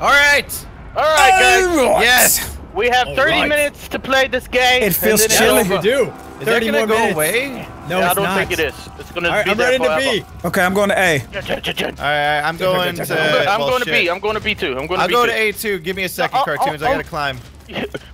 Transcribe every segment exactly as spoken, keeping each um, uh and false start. All right. All right, guys. All right. Yes. We have All thirty right. minutes to play this game. It feels chilly. You do. Is that gonna go away? No, yeah, it's I don't not. think it is. It's gonna right, be I'm there ready forever. to B. Okay, I'm going to A. All right, I'm going to. I'm well, going to shit. B. I'm going to B too. I'm going to I'll B two. I'll go to A too. Give me a second, uh, cartoons. Uh, I gotta climb.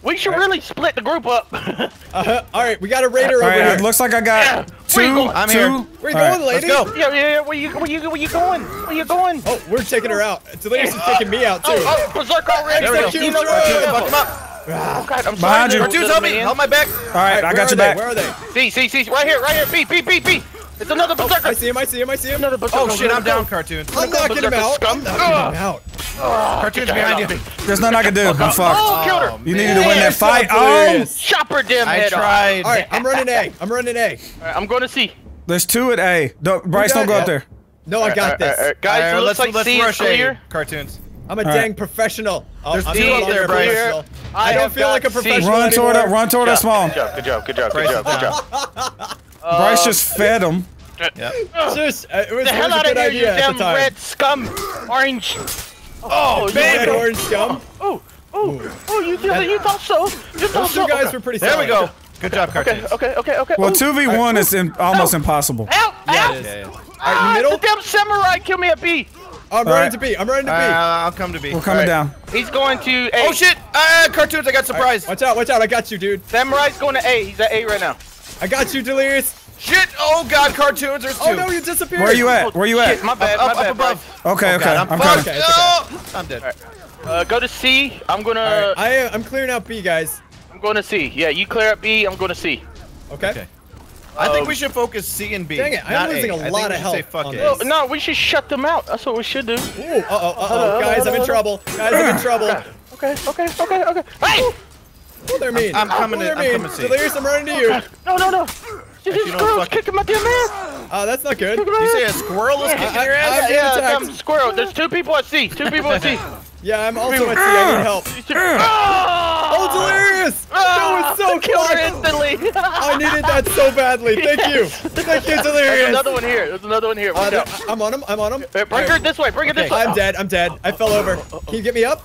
We should really split the group up. uh-huh. All right, we got a raider over right, here. It looks like I got yeah. two. I'm two. here. Where you All going, right. lady? Let's go. Yeah, yeah, yeah. Where you, where you, where you going? Where you going? Oh, we're taking her out. Delirious is taking me out too. Oh, berserk already. Buck him up. Oh God, I'm behind sorry. you. Cartoons, help me. Help my back. All right, I got your back. Where are they? See, see, see. Right here, right here. B, B, B, B. It's another berserker. I see him, I see him, I see him. Another berserker. Oh shit, I'm down, Cartoon. I'm knocking him out. I'm knocking him out. Oh, Cartoon's behind you. There's nothing I can do. I'm fucked. Oh, killed her. You needed to win that fight. Oh, chop her damn head off. I tried. All right, I'm running A. I'm running A. All right, I'm going to C. There's two at A. Bryce, don't go up there. No, I got this. Guys, it looks like C is clear. Cartoons. I'm a right. dang professional. Oh, There's D out there, Bryce. I, I don't feel like a professional Run toward it. Run toward us, Mom. Good job. Good job. Good job. Good job. Good job. uh, Bryce just fed him. Yeah. Just, uh, it was the hell out of here, you damn red scum, orange. Oh, red orange scum. Oh, oh, oh! You thought you thought so? You thought so? You guys were pretty. There we go. Good job, Cartoons. Okay, okay, okay. Well, two v one is almost impossible. Help! Help! Ah, the damn samurai killed me at B. I'm running to B. I'm running to B. I'll come to B. We're coming down. He's going to A. Oh shit! Uh, Cartoons, I got surprised. Watch out! Watch out! I got you, dude. Samurai's going to A. He's at A right now. I got you, Delirious. Shit! Oh god, Cartoons, there's two. Oh no, you disappeared. Where are you at? Where are you at? Shit, my bad. Up, my up, bad. Up above. Okay, oh, okay. God, I'm coming. Okay, oh! okay. I'm dead. Right. Uh, go to C. I'm gonna. Right. I I'm clearing out B, guys. I'm going to C. Yeah, you clear up B. I'm going to C. Okay. okay. I think we should focus C and B. Dang it, I'm losing a lot of health. No, no, we should shut them out. That's what we should do. Ooh, uh-oh, uh-oh. Guys, I'm in trouble. Guys, I'm in trouble. Okay, okay, okay, okay. Hey! Oh, they're mean. I'm coming in. I'm coming to you. Delirious, I'm running to you. No, no, no. This squirrel's kicking my damn ass. Oh, that's not good. You say a squirrel is kicking your ass? Yeah, I'm squirrel. There's two people at C. Two people at C. Yeah, I'm also at C. I need help. Oh, Delirious! That was so close! Instantly! I needed that so badly. Thank yes. you. Thank you, Delirious. There's another one here. There's another one here. Uh, there, I'm on him. I'm on him. Bring right. her this way. Bring okay. her this way. I'm dead. I'm dead. I fell over. Can you get me up?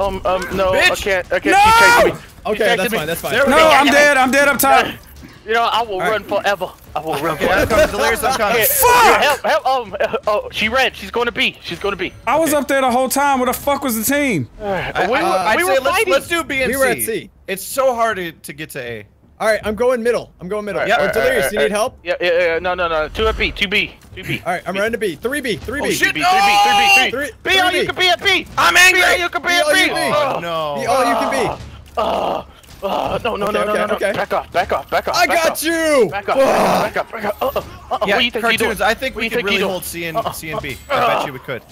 Um, um, no. Bitch. I can't. I can't. No! She's chasing me. She's okay, that's me. fine. That's fine. No, go. I'm dead. I'm dead. I'm tired. You know, I will right. run forever. I will run forever. Delirious, I'm coming. Fuck! Help! Help! Um, oh, she ran. She's going to B. She's going to B. I okay. was up there the whole time. Where the fuck was the team? Uh, we were, uh, we were say, fighting. Let's, let's do B and C. We were at C. It's so hard to, to get to A. All right, I'm going middle. I'm going middle. Right, oh, right, Delirious, right, you right. need help? Yeah, yeah, yeah. No, no, no. Two at B. Two B. Two B. All right, I'm running to B. Three B. Three B. Oh, shit. Three B. Three B. Three B. Be all you can be at B. I'm angry. Be all you can be at B. Oh no. Be all you can be. Oh. Oh, no, no, okay, no, no, okay, no, no. Okay. Back off, back off, back off. I back got off. you! Back off, back off, back off. Uh -oh. Uh -oh. Yeah, what do you think Cartoons, you do? I think we could really hold C and, uh -oh. C and B. Uh -oh. I bet you we could.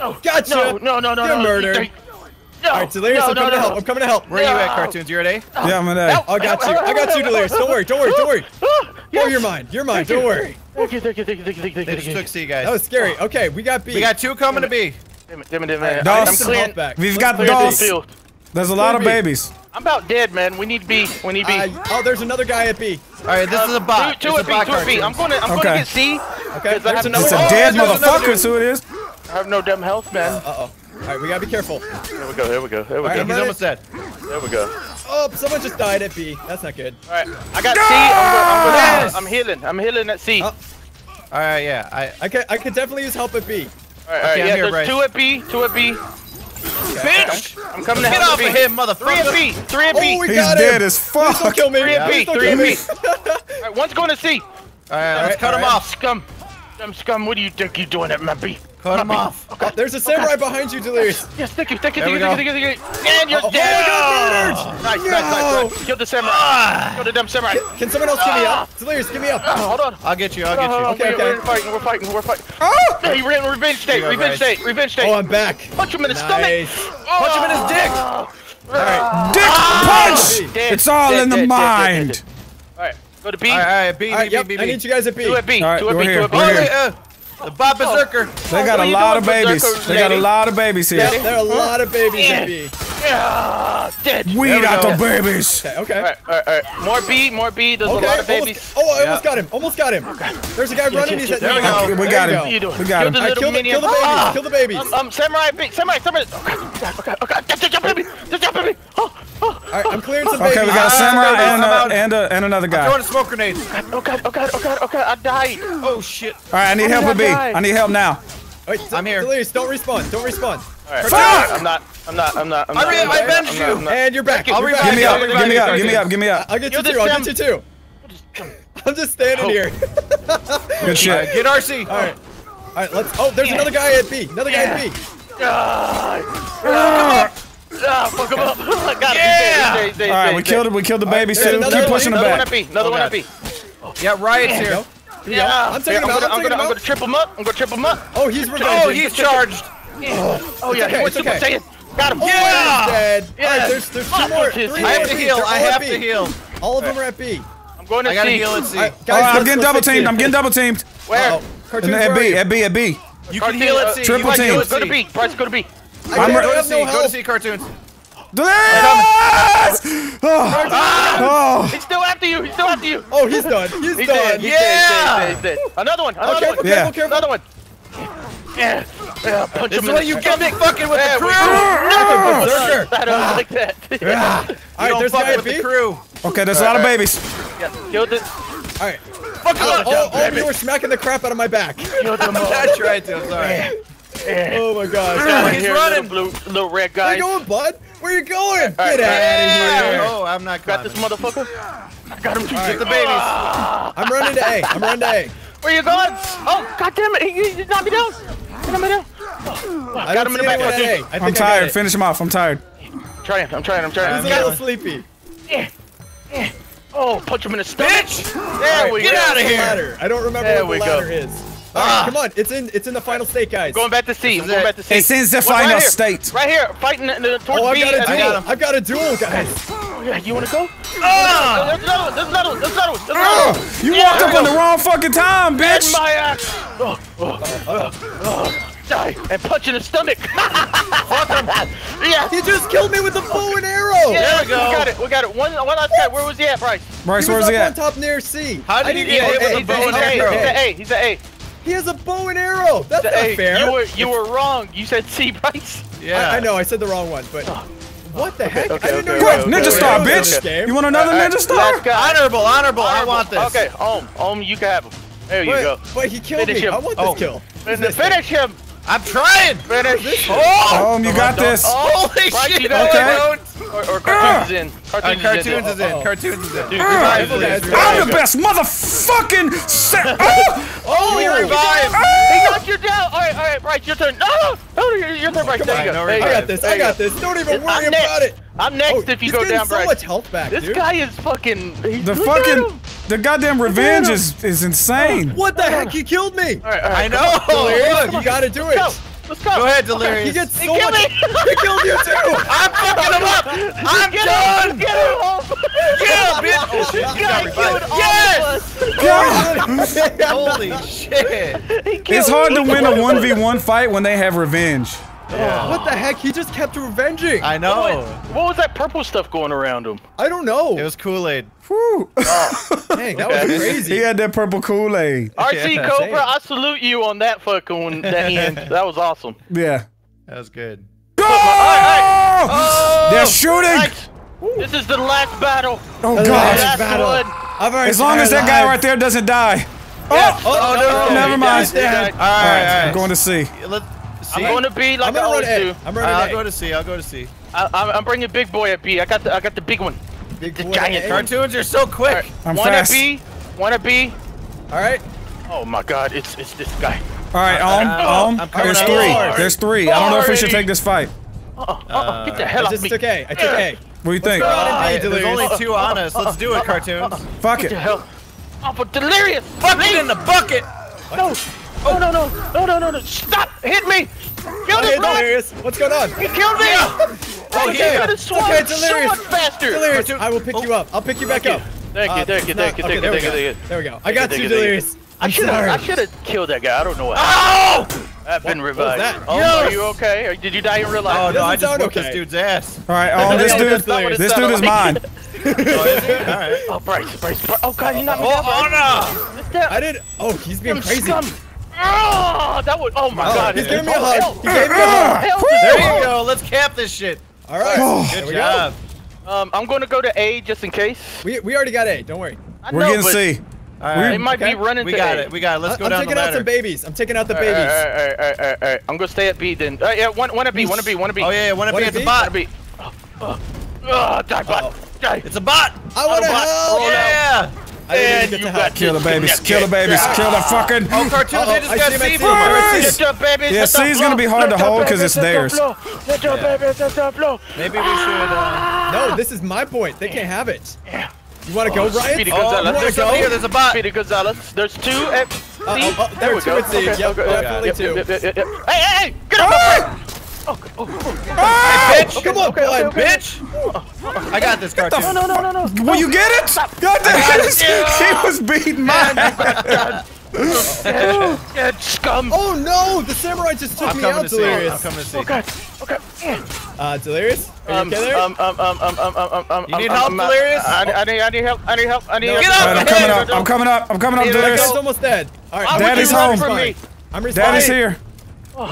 Oh, gotcha! No, no, no, no. You're no, murdered. No, no, All right, Delirious, no, I'm coming no, to help. No. I'm coming to help. Where no. are you at, Cartoons? You're at A? Oh. Yeah, I'm at A. Help, I got help, you. Help, I got help, you, Delirious. Don't worry, don't worry, don't worry. Yes. Oh, you're mine. You're mine. Don't worry. Thank you, thank you, thank you, thank you, thank you. They just took C, guys. That was scary. Okay, we got B. We got two coming to B. Damn it, damn it, damn it. I'm clearing. We've got Dos. There's a lot of babies. I'm about dead, man. We need B. We need B. Uh, oh, there's another guy at B. All right, this uh, is a bot. Two, two at B. Two at B. I'm gonna, I'm okay. gonna get C. Okay. There's I have a, no it's a dead oh, motherfucker. Who it is? I have no damn health, man. Uh, uh oh. All right, we gotta be careful. There we go. There we go. There we all go. Right, he's almost dead. There we go. Oh, someone just died at B. That's not good. All right, I got no! C. I'm, going, I'm, going yes! I'm healing. I'm healing at C. Oh. All right, yeah. I, I could, I could definitely use help at B. All right, okay, all right yeah. Here, there's Bryce. Two at B. Two at B. Bitch! Okay. I'm coming to Get off of him, motherfucker! three at B! three at B! Oh, we He's got dead him. as fuck! Don't kill me. three at B! three at B! Alright, one's going to C! Alright, let's cut him off! Scum! Dumb scum, what do you think you're doing at my B? Cut him off! Okay. Oh, there's a samurai okay. behind you, Delirious! Yes, thank you, thank you, thank you, thank you, thank you! And you're oh, dead! Oh, nice, no. nice, nice, nice! Kill the samurai! Ah. Kill the dumb samurai! Can, can someone else ah. give me up? Delirious, give me up! Ah, hold on! I'll get you, I'll no, get you. Okay, we're, okay. We're fighting, we're fighting, we're fighting. Oh! He ran revenge state, revenge state, revenge state! Oh, I'm back! Punch him in his nice. stomach! Oh. Punch him in his dick! Oh. Alright. Dick oh. punch! Dead. It's all dead, in the dead, mind! Alright, go to B. Alright, B, B, B, B. I need you guys at B. Two at B, two at B, two at B. The Bob Berserker. They got a lot of babies. They got a lot of babies here. There are a lot of babies in B. Yeah, dead. Weed out the babies. Okay, okay. All right, all right, all right. More B, more B. There's okay. a lot of babies. Almost, oh, I yeah. almost got him. Almost got him. There's a guy yeah, running. He's yeah, there we go. go. We got him. We got him. We got him. Right, kill, the, kill the babies. Ah. Kill the babies. Um, um samurai, samurai, samurai. Okay, okay, okay. Just jump at me. Just jump at me. Oh, oh. All right, I'm clearing some babies. Okay, we got a samurai and, uh, and, uh, and another guy. I'm throwing a smoke grenade. Oh god, oh god, oh god, oh god. I died. Oh shit. All right, I need help with B. I need help now. Wait, I'm here. Delirious, don't respawn. Don't respawn. All right. Fuck! I'm not. I'm not. I'm not. I'm not. I avenged you. Not, and you're back. I'll revive you. Give me up. Give me up. Give me up. Give me up. I'll get you too. I'll get you too. I'm just standing here. Good shit. Get R C. All right. All right. Let's. Oh, there's another guy at B. Another guy at B. Ah, fuck him up. I got him. Yeah. All right. We killed him. We killed the baby too. Keep pushing him back. Another one at B. Another one at B. Yeah. Riots here. Yeah, I'm taking him out. I'm gonna trip him up. I'm gonna trip him up. Oh, he's oh, he's charged. Yeah. Oh yeah, okay, it's okay. Saiyan. Got him. Yeah. yeah. Dead. Yes. All right, there's there's two more. Three I have to heal. I have to heal. All of them are at B. I'm going to I gotta C. heal at C. All right, guys, all right I'm getting double teamed. I'm getting double teamed. Where? Uh -oh. And at B. At B. At B. You can heal at C. Triple teamed. Go to B. Bryce, go to B. I'm go to C. Go to C. Cartoons. Yes! Oh, oh. He's still after you. He's still after you. Oh, he's done. He's, he's done. Dead. Yeah. He's dead. He's dead. He's dead. He's dead. Another one. Another okay, one. Careful, yeah. careful. Another one. Yeah. Yeah. Punch it's him. Why you come fucking with yeah, the crew. No. Berserker. I don't like that. Yeah. You All right, there's guy with B. the crew. Okay, there's All a lot right. of babies. Yeah. Killed it. All right. Fuck oh, up. Oh, oh, you were smacking the crap out of my back. Killed them all. I tried to. I'm sorry. Oh my God. He's running. Little blue, little red guy. Where you going, bud? Where you going? Get right, out yeah. of here! Oh, I'm not got this motherfucker. I got him. Get right. the babies. Oh. I'm running to A. I'm running to A. Where you going? Oh, goddamn it! He, he knocked me down. He knocked me down. Oh, I got him in the back. I think I'm tired. Finish him off. I'm tired. I'm trying. I'm trying. I'm trying. He's a little sleepy. Yeah. Yeah. Oh, punch him in the stomach. Bitch! There right, we get go. Get out of here. Ladder. I don't remember there what the ladder go. is. Alright, come on, it's in it's in the final state, guys. Going back to C. Going back to C. It's in the final state. Right here, fighting towards oh, I've B. Got a duel. I got him. I've got a duel, guys. Oh, yeah, you wanna go? Ah! There's another one. There's another one. There's another one. There's another one. You yeah, walked up on the wrong fucking time, bitch. In my ass. Oh, oh, oh, oh. Die and punch in the stomach. Yeah. He just killed me with a bow and arrow. Yeah, there we go. We got it. We got it. One, one outside. Where was he at, Bryce? Bryce, where was he at? On top near C. How did he get hit with a bow and arrow? He's at A. He's at A. He has a bow and arrow. That's not fair. You were you were wrong. You said C, Bryce. Yeah. I, I know. I said the wrong one, but what the heck? Okay, I didn't okay, know okay, you okay, Ninja okay, Star, okay, bitch. Okay. You want another uh, Ninja Star? Honorable, honorable. I want this. Okay, Ohm, Ohm, you can have him. There you but, go. But he killed finish me. Him. I want Ohm. this kill. Finish, finish him. him. I'm trying. Finish. Oh, Ohm, you oh, got this. Holy Bryce, shit. You know okay. Or, or cartoons uh, in. Cartoons, uh, cartoons is, is in. Uh, cartoons is in. Dude, uh, I'm the best motherfucking. Oh, oh, he revived. Oh. He knocked you down. All right, all right, Bryce, your turn. No, oh, oh, your turn, Bryce. There you go. I got this. I got this. Don't even worry about it. I'm next oh, if you go down, so Bryce. Much health back, this dude. guy is fucking. He's, the fucking. The goddamn revenge is is insane. Oh, what the heck? He killed me. All right, all right, I know. Look, you gotta do it. Let's go. Go ahead, Delirious. Okay, he gets so much. He killed you too. I'm fucking him up. I'm get done. Him. Get him off. Yeah, bitch. This guy killed all of us. Yes. Holy shit. It's hard to win a one v one fight when they have revenge. Yeah. What the heck? He just kept revenging. I know. What, what was that purple stuff going around him? I don't know. It was Kool-Aid. Whew. Oh. Dang, that okay. was crazy. He had that purple Kool-Aid. R C yeah, Cobra, I salute you on that fucking one. That, end. That was awesome. Yeah. That was good. Go! Oh! Oh! They're shooting. Right. This is the last battle. Oh, God. Last battle. One. As long as that alive. guy right there doesn't die. Yeah. Oh, oh, no. no. Never mind. All right, all right. I'm going to see. Let's C? I'm going to B like I always do. I'm running. I'll go to C. I'll go to C. I, I'm, I'm bringing big boy at B. I got the I got the big one. Big the giant. Cartoons are so quick. Right. I'm one fast. At B. One at B. All right. Oh my God! It's it's this guy. All right, Ohm. Ohm. There's three. Already. There's three. Already. I don't know if we should take this fight. Uh, uh, uh, get the hell out of me! I just took A. I took yeah. A. What do you think? Uh, There's only two on us. Let's do it, Cartoons. Fuck it. What the hell? Oh, but Delirious! Fuck it in the bucket. No. Oh no no no no no no! Stop! Hit me! Kill this Delirious! What's going on? He killed me! Yeah. Oh, he okay. got his sword okay, so much faster! Delirious, I will pick oh. you up. I'll pick you back okay. up. Thank you, thank you, thank you, thank you, thank you. There we go. I got you, Delirious. I should have, I should have killed that guy. I don't know why. Oh! I've been revived. Oh, yes! Are you okay? Did you die in real life? Oh, no, I just whipped okay. this dude's ass. All right, oh, this dude, this dude is mine. All right. Oh, Bryce, Bryce, Bryce. Oh, God, he knocked me down. Oh, no. I did. Oh, he's being crazy. Oh, that would. Oh, my God. He's giving me a hug. He gave me a hug. There you go. Let's cap this shit. All right. Good job. Um, I'm going to go to A just in case. We we already got A. Don't worry. We're getting C. Right. They might okay. be running. We to got A. it. We got it. Let's go I'm down the ladder. I'm taking out some babies. I'm taking out the all babies. All right, all right, all right, all right, all right. I'm gonna stay at B then. All right, yeah, one, one at B, one at B, one at B. Oh yeah, yeah one at B. It's a bot. B. Oh, oh, oh, die bot. Uh-oh. Die. It's a bot. I want to help. Oh, yeah. No. I didn't even get to help. Kill the babies. Kill the babies. Kill the fucking. Oh, cartoon. They just got C babies. Yeah, C is gonna be hard to hold because it's theirs. Maybe we should. No, this is my point. They can't have it. Yeah. You want to oh, go, Ryan? Speedy Gonzalez. Oh, there's, go? Here, there's a bot. Speedy Gonzalez. There's two at C. Uh, oh, oh, there we go. Okay. Yep, okay. Definitely yep, two. Yep, yep, yep, yep. Hey, hey, hey! Get up, my friend! Oh, oh, oh. Ah, hey, bitch! Okay, come on, okay, okay, okay. bitch! Oh. I got this cartoon. No, no, no, no, no. Will you get it? Stop. God damn it! He was beating my ass. Dead scum! Oh no! The samurai just took I'm me out, to Delirious. I'm coming to see. Okay, okay. Uh, Delirious? Are you um, um, um, um, um, um, um, um, You need um, help, um, Delirious? I, I need, I need help. I need help. I need no. help. Get up! Right, I'm coming up. I'm coming up. I'm coming up, Delirious. Dad's almost dead. All right. Daddy's home. I'm responding. Daddy's here.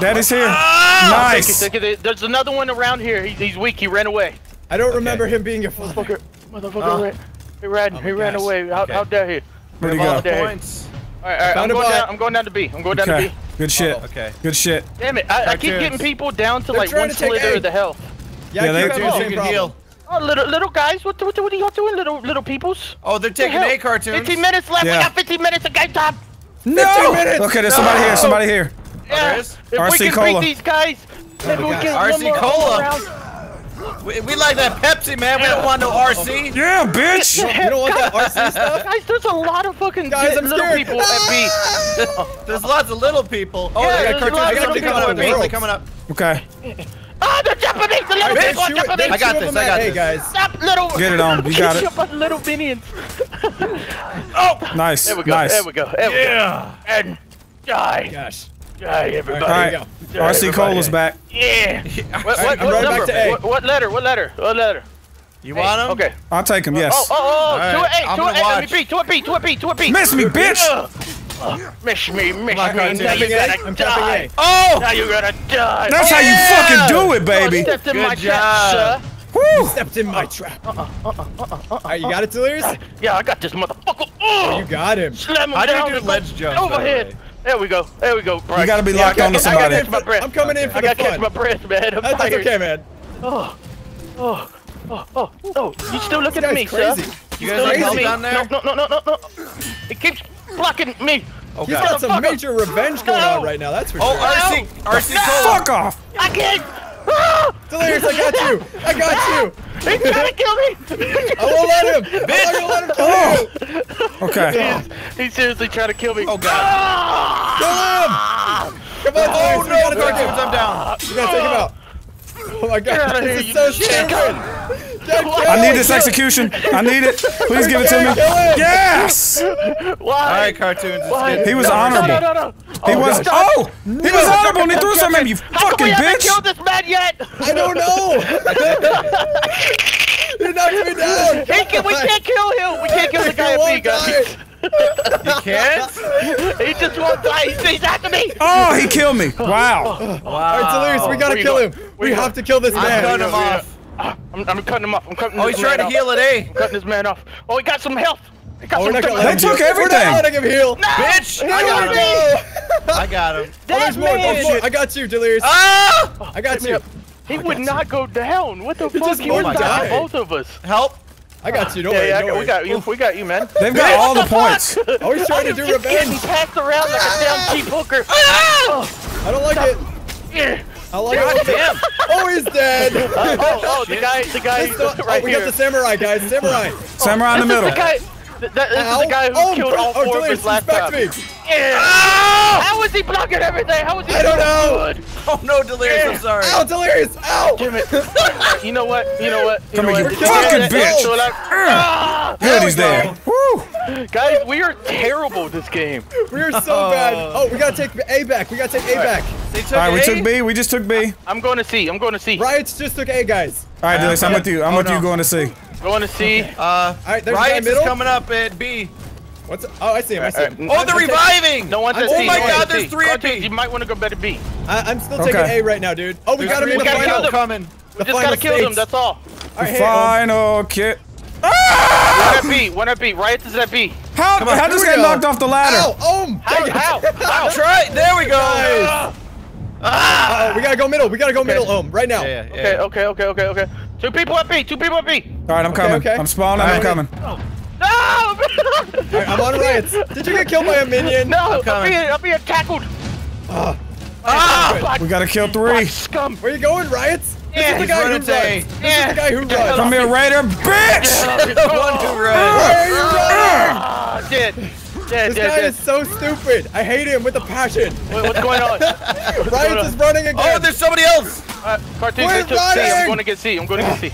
Daddy's here. Oh, nice. Thank you, thank you. There's another one around here. He's, he's weak. He ran away. I don't okay. remember him being your father. Motherfucker. He ran. He ran away. How dare he? Where'd he go? All right, all right, I'm going, down, I'm going down to B. I'm going down okay. to B. Good shit. Uh-oh. Okay. Good shit. Damn it! I, I keep getting people down to They're like one slither of the health. Yeah, yeah they can problem. heal. Oh, little little guys, what what, what are y'all doing, little little peoples? Oh, they're taking the A cartoons. fifteen minutes left. Yeah. We got fifteen minutes of game time. No. Minutes. Okay, there's somebody no. here. Somebody here. Yeah. Oh, if R C we can Cola. beat these guys, then oh, we get R C Cola. We, we like that Pepsi, man. We don't want no R C. Yeah, bitch. You don't want that R C stuff. Guys, there's a lot of fucking guys, little scared. people at B. Oh, there's lots of little people. Oh, yeah, they got cartoons. They got coming up. They're coming up. Okay. Ah, oh, the Japanese, the little people, right, Japanese. I got this. I got hey, this. Guys. Stop, little. Get it on. You got it. Little minions. Oh, nice. There we go. Nice. There we go. There we yeah. Go. And die. Gosh. Die, everybody. All right. All right. Die, R C Cola's back. Yeah. What, what, right, what number? What, what letter? What letter? What letter? You want him? Okay. I'll take him, yes. Oh, oh, oh, two at A, two at A, two at B, two at B, two at B, two at B. Miss me, bitch! Uh, miss me, miss Lock me, now you gotta I'm die. Oh! Now you gotta die. That's yeah. how you fucking do it, baby. You stepped in Good my job. trap, sir. Woo. You stepped in my uh, trap. Uh, uh, uh, uh, uh, uh, All right, you got it, Delirious? Uh, yeah, I got this motherfucker. Uh, you got him. Slam him I down. I do ledge jump. Overhead. There we go. There we go, Bryce. You gotta be locked onto somebody. I'm coming in for the fun. I gotta catch my breath, man. That's okay, man. Oh, oh. Oh, oh, oh, you still looking at me, crazy. sir? You guys looking at me? Down there? No, no, no, no, no, It keeps blocking me. Okay. He's got some major up. revenge going no. on right now, that's for oh, sure. Oh, R C, R C Cola. Fuck off! I can't! Delirious, I got you! I got you! He's trying to kill me! I won't let him! I won't let him kill me! Okay. He's, he's seriously trying to kill me. Oh, God. Kill him! Come on, Delirious, no, we gotta go. I'm down. You gotta take him out. Oh my God, this is so stupid! I need this execution. I need it. Please give it to me. Yes! Why? All right, cartoons. He was honorable. No, no, no, no. He was. Oh, he was honorable. And he threw something at me. You fucking bitch! I haven't killed this man yet. I don't know. He knocked me down. Hey, can, we can't kill him. We can't kill the guy at B, guys. You can't? He just won't die. He's after me. Oh, he killed me. Wow. Wow. All right, Delirious, we gotta kill him. We have to kill this man. I'm cutting him off. I'm, I'm cutting him off. I'm cutting. Oh, he's trying to heal at A. I'm cutting this man off. Oh, he got some health. He got some health. They took everything. We're not letting him heal. No. Bitch. I got him. I got him. Oh, there's more. There's more. I got you, Delirious. Oh! I got you. He would not go down. What the fuck? He was dying. Both of us. Help. I got you, don't worry, don't worry. We got you, we got you, man. They've got all the points. Always trying to do revenge. He's passed around like a damn cheap hooker. I don't like it. I like it. Oh, he's dead. Oh, the guy, the guy right here. We got the samurai, guys, samurai. Samurai in the middle. That, this Ow. is the guy who oh, killed all four oh, of his laptops. Yeah. Oh! How was he blocking everything? How was he? I don't know. Good? Oh no, Delirious! Yeah. I'm sorry. Ow, Delirious! Ow! Damn it! You know what? You know what? You Come know what? Fucking bitch! Good, he's there. Woo! Guys, we are terrible this game. We are so uh, bad. Oh, we gotta take A back. We gotta take A back. Right. All right, a? we took B. We just took B. I'm going to C. I'm going to C. Riots just took A, guys. All right, Delirious, uh, I'm with you. I'm oh, with no. you going to C. Going to C. Okay. Uh, all right, there's Riots is coming up at B. What's? Oh, I see him. I see him. Oh, they're reviving. No one's at C. Oh my God, there's three at B. You might want to go better B. I, I'm still taking A right now, dude. Oh, we got him in the final. Coming. We just gotta kill them. That's all. Final kit. Ah! One at B, one at B, Riots is at B. How, on, how does get knocked off the ladder? Ow, oh, how, how, how? Try it, there we go. Nice. Ah! Uh, we gotta go middle, we gotta go okay. middle, Ohm, right now. Yeah, yeah, okay, yeah. okay, okay, okay, okay. Two people at B, two people at B. All right, I'm coming, okay, okay. I'm spawning, right. I'm coming. No! Right, I'm on Riots. Did you get killed by a minion? No, I'm being, I'm being tackled. Uh, ah! We gotta kill three. Scum. Where you going, Riots? This yeah, is the guy who runs. Yeah. This is the guy who runs. Come here, Raider, bitch! The one who runs. Where are you running? Ah, dead. Dead, this dead, guy dead. is so stupid. I hate him with a passion. Wait, what's going on? Riots is running again. Oh, there's somebody else. Uh, Cartoon, they took running. C. I'm going to get C. I'm going to get C.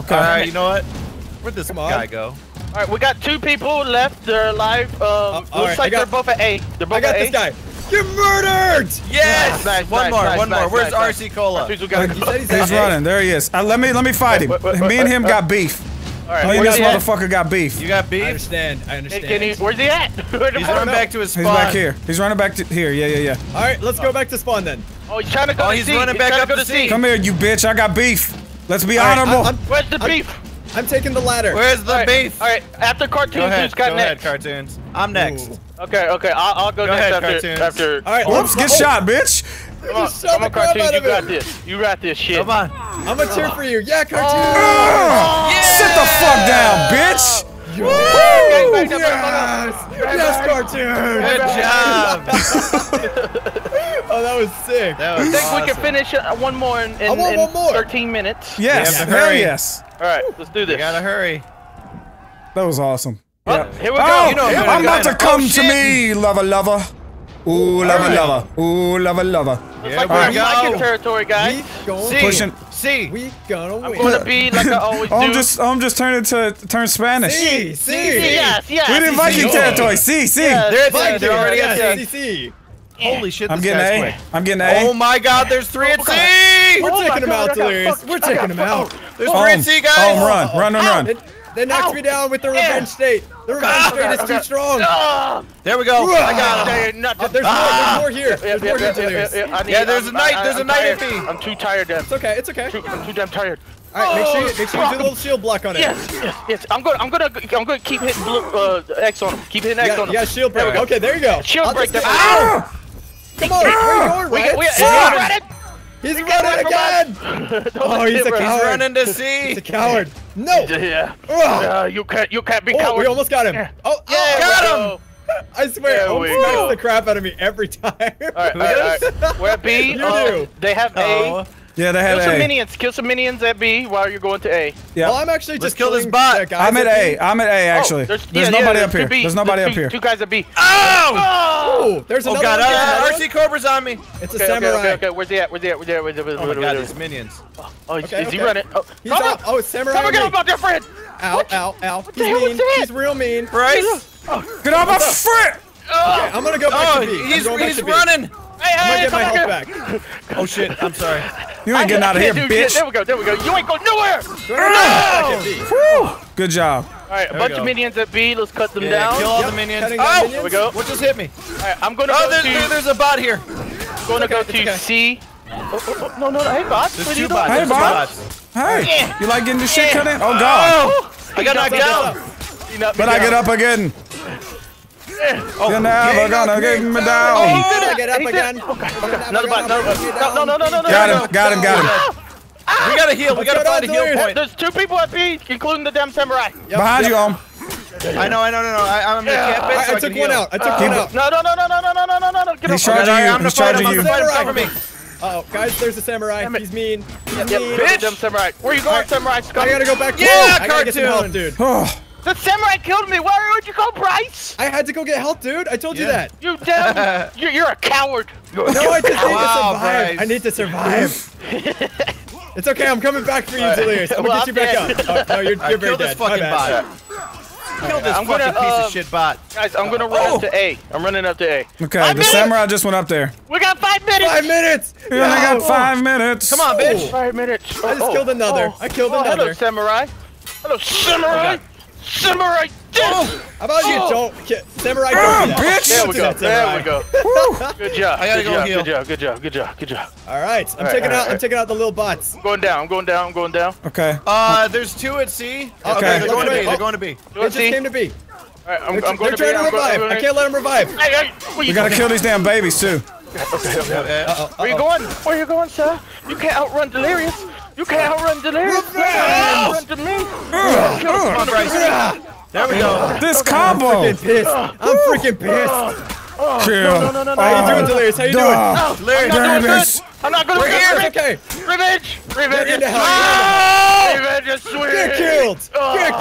Okay. All right, you know what? Where'd this guy go? All right, we got two people left. They're alive. Um, uh, looks right, like got, they're both at A. They're both I got at this A. guy. Get murdered! Yes! Nice, nice, one nice, more, nice, one nice, more. Where's nice, R C Cola? He's running. There he is. Uh, let me let me fight him. Me and him got beef. All right, me and this motherfucker got beef. You got beef? I understand. I understand. Hey, can he, where's he at? Where'd he's running know. back to his spawn. He's back here. He's running back to here. Yeah, yeah, yeah. All right, let's go back to spawn then. Oh, he's trying to go oh, to he's C. running he's back up to, to C. C. Come here, you bitch. I got beef. Let's be right, honorable. I'm, I'm, where's the I'm, beef? I'm taking the ladder. Where's the beef? All right, after Cartoons, who's got next? Go ahead, Cartoons. I'm next. Okay, okay, I'll, I'll go, go next ahead, after, after. All right, Oops, get oh. shot, bitch. Come on, come on, Cartoon, you got this. You got this shit. Come on. I'm gonna cheer for you. Yeah, Cartoon. Oh. Oh. Yeah. Sit the fuck down, bitch. Woo. Yes. Yes, yes, Cartoon. Good job. Oh, that was sick. That was I think awesome. we can finish uh, one more in, in, in one more. thirteen minutes. Yes, hurry. yes. All right, let's do this. You gotta hurry. That was awesome. Yeah. Here we go. Oh, you know, here I'm about to come oh, to me, lover, lover. Ooh, lover, right. lover. Ooh, lover, lover. Yeah, like we're right. in territory, guys. C, pushing. C. We gonna win. I'm gonna be like I always do. I'm just, I'm just turning to turn Spanish. C, C, C. Yes, yes. We're in Viking territory. C, C. Yes, they're Viking. They're already at C, C. Holy shit! I'm getting A. Quick. I'm getting A. Oh my God! There's three at C. We're taking them out, Delirious. We're taking them out. There's three at C, guys. Oh, run, run, run, run. They knocked Ow. me down with the revenge state. The revenge ah, state is okay. too strong. Ah. There we go. I got him. Oh, there's, ah. more, there's more here. Yeah, there's yeah, more yeah, yeah, yeah, need, yeah, there's I'm, a knight. There's I'm a knight at B. I'm too tired, Dan. It's okay. It's okay. Too, I'm too damn tired. All right, make sure you, make sure you do a little shield block on it. Yes, yes, yes. I'm gonna, I'm gonna, I'm gonna keep hitting blue, uh, X on him. Keep hitting X yeah, on him. Yeah, shield break. There okay, there you go. Shield I'll break. That. Ow! Come on, where are you going, Ryan? He's running again! Oh, he's a coward. He's running to C. He's a coward. No! Yeah. Uh, you can't. You can't be oh, coward. We almost got him. Yeah. Oh, yeah, got him! I swear, Ohm smacks the crap out of me every time. All right, all right, all right. We're at B. You do. They have A. Yeah, they have A. Kill some minions. Kill some minions at B while you're going to A. Yeah. Well, I'm actually just kill this bot. I'm at A. I'm at A actually. There's nobody up here. There's nobody up here. Two guys at B. Oh! Oh! There's another one. Oh God! R C Cobra's on me. It's a samurai. Okay, okay, where's he at? Where's he at? Where's he at? Where's he at? Oh my God! There's minions. Oh, is he running? Oh, oh, it's samurai. Come and get him about their friend. Ow! Ow! Ow! What the hell was that? He's real mean. Bryce, get off my friend! Okay, I'm gonna go back to B. He's he's running. Hey, hey, come back. Oh shit! I'm sorry. You ain't getting out of here, bitch. There we go. There we go. You ain't going nowhere. No! Good job. All right, a bunch of minions at B. Let's cut them down. Kill all the minions. Oh, there we go. What just hit me? All right, I'm gonna go to. There's a bot here. I'm gonna go to C. No, no, hey bots. What are you doing? Hey bots. Hey. You like getting the shit cut in? Oh God. I got knocked down. But I get up again. Oh, you're never gonna get me down. Oh, he did it. Get up again. Another bot. No, no, no, no, no. Got him. Got him. Got him. We gotta heal. We gotta find a heal point. There's two people at B, including the damn samurai. Behind you, Ohm. I know. I know. No, no. I'm camping. I took one out. I took one out. No, no, no, no, no, no, no, no, no, no. He's charging you. He's charging you. Cover me. Uh oh, guys, there's a samurai. He's mean. He's mean. Damn samurai. Where you going, samurai? I gotta go back. Yeah, Cartoon, dude. The samurai killed me. Where would you go, Bryce? I had to go get help, dude. I told yeah. you that. You damn. You're, you're a coward. No, I just need wow, to survive. Bryce. I need to survive. It's okay. I'm coming back for you, Delirious. I'm well, gonna get I'm you back dead. up. Oh, no, you're, you're very dead. My bad. Kill this I'm fucking gonna, piece uh, of shit bot. Guys, I'm gonna run oh. up to A. I'm running up to A. Okay, five the minutes? Samurai just went up there. We got five minutes! Five minutes! We only got five minutes! Come on, bitch! Oh. Five minutes. Oh, I just killed another. Oh. I killed oh, another. Hello, Samurai. Hello, Samurai! Oh, Samurai! Oh. How about you oh. don't get Samurai oh, don't bitch. There we go. There we go. Good job. I gotta good go job, heal. Good job. Good job. Good job. Good job. All right. I'm all taking right, out. Right. I'm taking out the little bots. I'm going down. I'm going down. I'm going down. Okay. Uh, there's two at C. Okay. okay. They're, they're going, going to B. They're going to B. They just came to B. All right. I'm, I'm going to B. They're trying to revive. I can't let them revive. Hey, hey, we gotta kill these damn babies too. Okay. Okay. Uh-oh, uh-oh. Where you going? Where you going, sir? You can't outrun Delirious. You can't outrun Delirious. You can't outrun Delirious. There we go. This okay, combo. I'm freaking pissed. I'm freaking pissed. Oh, Kill. No, no, no, no. How you doing, Delirious? How you doing? Oh, Delirious. I'm not doing good. I'm not going to be here. Okay. Revenge. Revenge is sweet. Revenge is sweet. Get killed. Oh. Get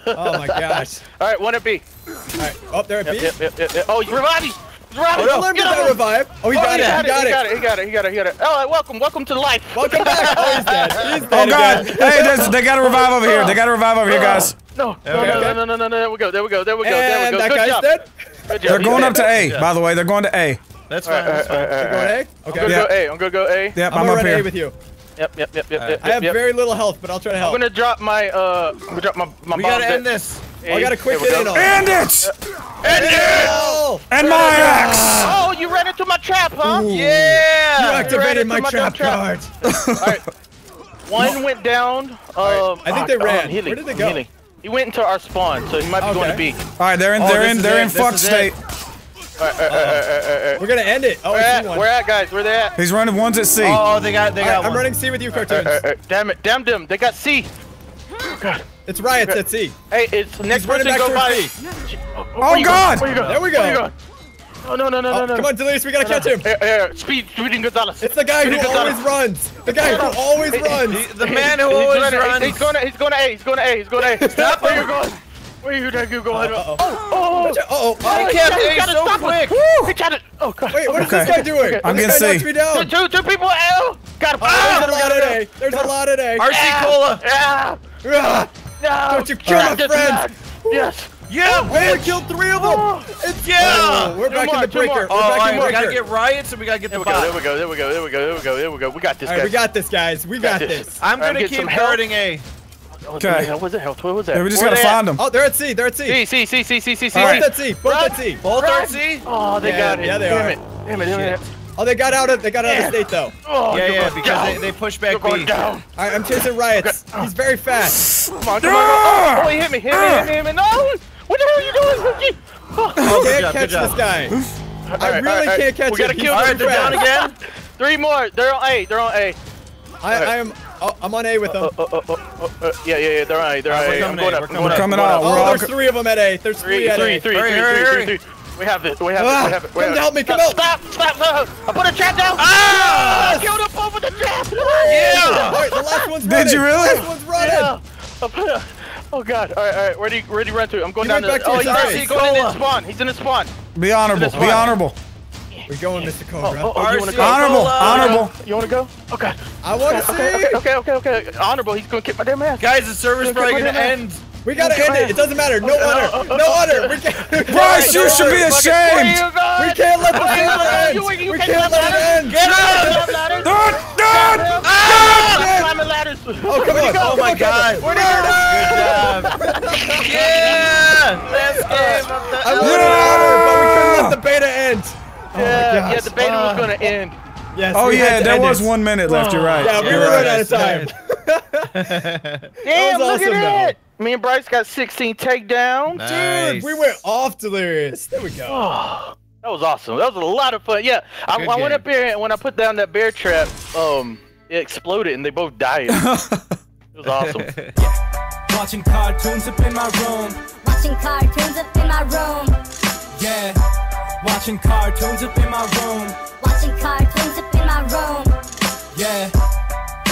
killed. Oh, my gosh. All right, one at B. All right. Oh, there at B. Yep, yep, yep, yep. Oh, Revive. Oh, no. Get that revive. Oh, he got, oh, he got, got, it. It. He got it. it. He got it. He got it. He got it. Oh, welcome. Welcome to life. Welcome back. Oh, he's dead. He's dead. Oh, God. Hey, they got to revive over here. They got to revive over here, guys. No. No, okay. no, no, no, no, no. There we go. There we go. There we go. There we go. That Good guy's job. dead. Good job. They're going up to A, by the way. They're going to A. That's fine. Right, right, right, right. Should we go to A? Okay. I'm going to yep. go A. I'm going to go A. Yep, I'm, I'm going to run A with you. Yep, yep, yep, yep, right. yep. I have yep. very little health, but I'll try to help. I'm going to drop my, uh, I'm going to drop my, my we bomb. We got to end this. I got to quick hit in on it. End it! End it! And my axe! Oh, you ran into my trap, huh? Ooh. Yeah! You activated my trap card. All right. One went down. Um, I think they ran. Where did they go? He went into our spawn, so he might be okay. going to B. All right, they're in, oh, they're in, they're it. in fuck state. All right, all right, all right, all right, all right. We're gonna end it. Oh, we're at, we're at, guys. Where they at? He's running ones at C. Oh, they got, they got. Right, one. I'm running C with you, Cartoons. All right, all right, all right. Damn it, damn them. They got C. God. It's Riots at C. Hey, it's next He's person go by. Oh, oh God! Going? Going? There we go. Oh, no, no, no, oh, no, no. Come on, Delirious, we gotta no, catch no. him. Here, here. Speed, Speeding Gonzalez. It's the guy Speeding who Gonzalez. always runs. The guy who always he, runs. He, the man who he's always gonna, runs. He's going to he's going to A, he's going to A, he's going to A. Stop where you're going. Where are you going? You going? Uh-oh. Oh, oh, oh. I can't A so quick. He got it. Oh, God. Wait, what okay. is this guy doing? Okay. I'm going to see. Two, two people at L. Got him. There's a lot at A. There's a lot at A. R C Cola. Yeah. No. Don't you kill my friend. Yes. Yeah, oh, we killed three of them. Oh, it's, yeah, oh, we're, back more, the we're back oh, in right, the breaker. We gotta get Riots and we gotta get there the bot. There we go. There we go. There we go. There we go. There we go. We got this, right, guys. We got this, guys. We got, got this. this. I'm gonna right, keep hurting A. Okay. What was it? What was that? Yeah, we just Where gotta find them. Oh, they're at C. They're at C. C. C. C. C. C. C. C. Right. Both at C. Both Run. at C. Both Run. at C. Oh, they got it. Yeah, they are. Damn it. Damn it. Oh, they got out of they got out of state though. Oh, yeah, yeah, because they, they pushed back B. Down. All right, I'm chasing Riots. He's very fast. Come on, come on. Oh, oh, he hit me, hit me, hit me, hit me. No. What the hell are you doing, Rookie? Oh, I can't catch this guy. Right, I really right, can't catch we him. We gotta kill him. They're down again. Three more. They're on A. They're on A. I, right. I am. Oh, I'm on A with them. Uh, uh, uh, uh, uh, yeah, yeah, yeah. They're on A. They're right, on A. We're, we're coming, we're coming out. Oh, there's three of them at A. There's three, three at A. Three, three, three, three, three. We have it. We have ah, it. We have it. We come have help it. me. Come stop, out. Stop. Stop. No. I put a trap down. Ah! I killed him over the trap. Yeah. All right, the last one's running. Did you really? The last one's running. Yeah. Oh, God. All right, all right. Where do you, where do you run to? I'm going he down to... Oh, he's R C going in his spawn. He's in his spawn. Be honorable. Spawn. Be honorable. We're going, Mister Cobra. Oh, oh, oh, you wanna go? Honorable. Honorable. You want to go? Okay. I want to okay, see. Okay, okay, okay, okay. Honorable. He's going to kick my damn ass. Guys, the server's probably going to end. We gotta end it. It doesn't matter. No honor. No honor. Bryce, you should be ashamed. We can't let the favor end. We can't let it end. Get out! Oh, come on. Oh, my God. Good job. Yeah. Let's game of the... I wanted honor, but we couldn't let the beta end. Yeah, yeah, the beta was going to end. Yes, oh yeah, there was it. one minute left. You're right. Yeah, we were right out of time. Damn, look awesome, at it. Me and Bryce got sixteen takedowns. Nice. Dude, we went off Delirious. There we go. Oh, that was awesome. That was a lot of fun. Yeah, I, I went up here and when I put down that bear trap, um, it exploded and they both died. It was awesome. Yeah. Watching cartoons up in my room. Watching cartoons up in my room. Yeah. Watching cartoons up in my room. Watching cartoons up in my room. Yeah.